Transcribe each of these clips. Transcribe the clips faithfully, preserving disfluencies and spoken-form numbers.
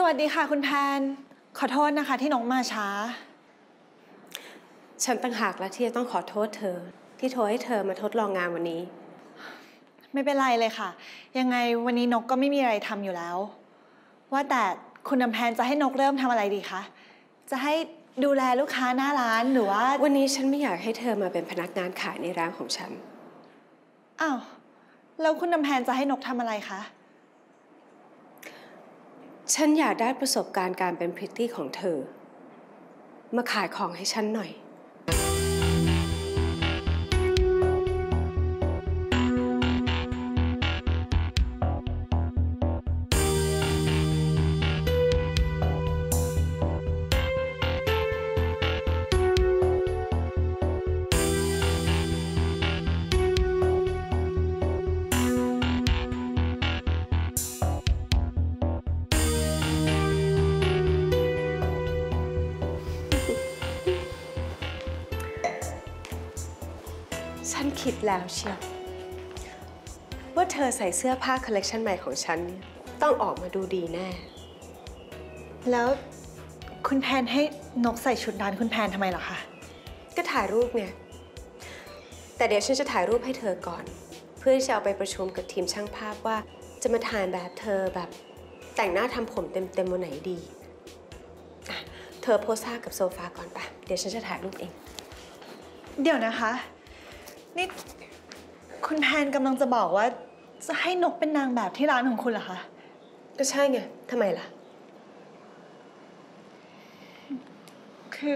สวัสดีค่ะคุณแพนขอโทษนะคะที่น้องมาช้าฉันต่างหากและที่จะต้องขอโทษเธอที่โทรให้เธอมาทดลองงานวันนี้ไม่เป็นไรเลยค่ะยังไงวันนี้นกก็ไม่มีอะไรทำอยู่แล้วว่าแต่คุณน้ำแพนจะให้นกเริ่มทำอะไรดีคะจะให้ดูแลลูกค้าหน้าร้านหรือว่าวันนี้ฉันไม่อยากให้เธอมาเป็นพนักงานขายในร้านของฉันอ้าวแล้วคุณน้ำแพนจะให้นกทำอะไรคะฉันอยากได้ประสบการณ์การเป็นพริตตี้ของเธอมาขายของให้ฉันหน่อยฉันคิดแล้วเชียวว่าเธอใส่เสื้อผ้าคอลเลกชันใหม่ของฉันต้องออกมาดูดีแน่แล้วคุณแพนให้นกใส่ชุดร้านคุณแพนทำไมเหรอคะก็ถ่ายรูปไงแต่เดี๋ยวฉันจะถ่ายรูปให้เธอก่อนเพื่อจะเอาไปประชุมกับทีมช่างภาพว่าจะมาถ่ายแบบเธอแบบแต่งหน้าทำผมเต็มๆวันไหนดีเธอโพสท่ากับโซฟาก่อนปะเดี๋ยวฉันจะถ่ายรูปเองเดี๋ยวนะคะนี่คุณแพนกำลังจะบอกว่าจะให้นกเป็นนางแบบที่ร้านของคุณเหรอคะก็ใช่ไงทำไมล่ะคือ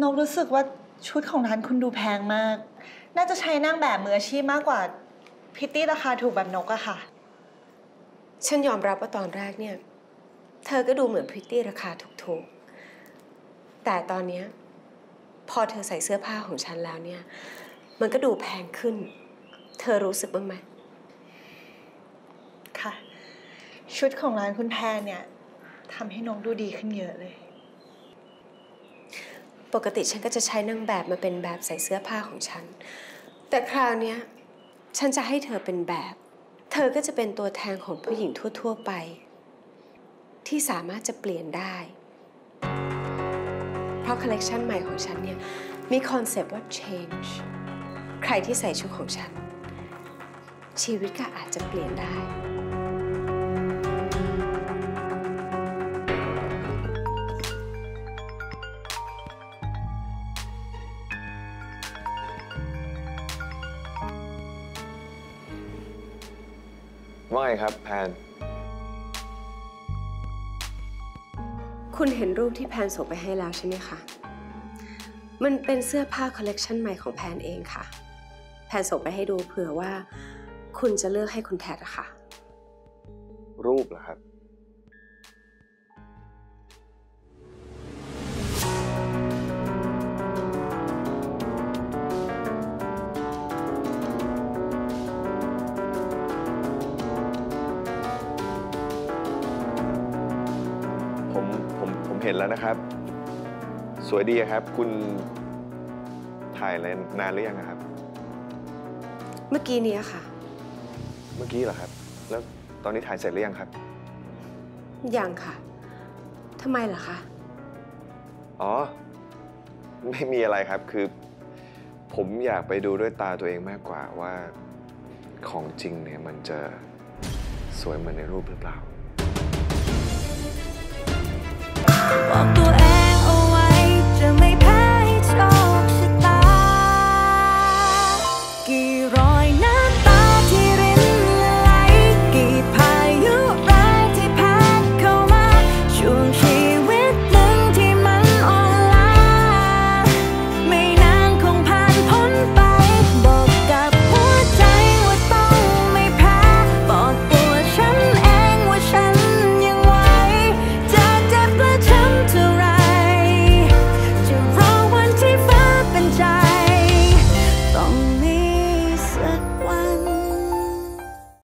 นกรู้สึกว่าชุดของร้านคุณดูแพงมากน่าจะใช้นางแบบมืออาชีพมากกว่าพริตตี้ราคาถูกแบบนกอะค่ะฉันยอมรับว่าตอนแรกเนี่ยเธอก็ดูเหมือนพริตตี้ราคาถูกๆแต่ตอนนี้พอเธอใส่เสื้อผ้าของฉันแล้วเนี่ยมันก็ดูแพงขึ้นเธอรู้สึกบ้างไหมค่ะชุดของร้านคุณแพนเนี่ยทำให้น้องดูดีขึ้นเยอะเลยปกติฉันก็จะใช้นางแบบมาเป็นแบบใส่เสื้อผ้าของฉันแต่คราวนี้ฉันจะให้เธอเป็นแบบเธอก็จะเป็นตัวแทนของผู้หญิงทั่วๆไปที่สามารถจะเปลี่ยนได้เพราะคอลเลคชันใหม่ของฉันเนี่ยมีคอนเซปต์ว่า change ใครที่ใส่ชุดของฉันชีวิตก็อาจจะเปลี่ยนได้ว่าไงครับแพนคุณเห็นรูปที่แพนส่งไปให้แล้วใช่ไหมคะมันเป็นเสื้อผ้าคอลเลกชันใหม่ของแพนเองค่ะแพนส่งไปให้ดูเผื่อว่าคุณจะเลือกให้คุณแพทอะค่ะรูปเหรอครับผมผมผมเห็นแล้วนะครับสวยดีครับคุณถ่ายอะไรนานหรือยังครับเมื่อกี้นี้ค่ะเมื่อกี้เหรอครับแล้วตอนนี้ถ่ายเสร็จหรือยังครับยังค่ะทำไมเหรอคะอ๋อไม่มีอะไรครับคือผมอยากไปดูด้วยตาตัวเองมากกว่าว่าของจริงเนี่ยมันจะสวยเหมือนในรูปหรือเปล่า